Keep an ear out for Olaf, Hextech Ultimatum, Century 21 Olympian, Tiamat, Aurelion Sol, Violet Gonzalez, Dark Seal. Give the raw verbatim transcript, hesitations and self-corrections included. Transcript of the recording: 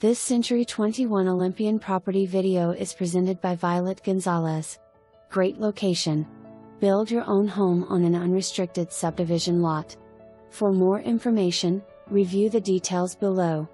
This Century twenty-one Olympian property video is presented by Violet Gonzalez. Great location. Build your own home on an unrestricted subdivision lot. For more information, review the details below.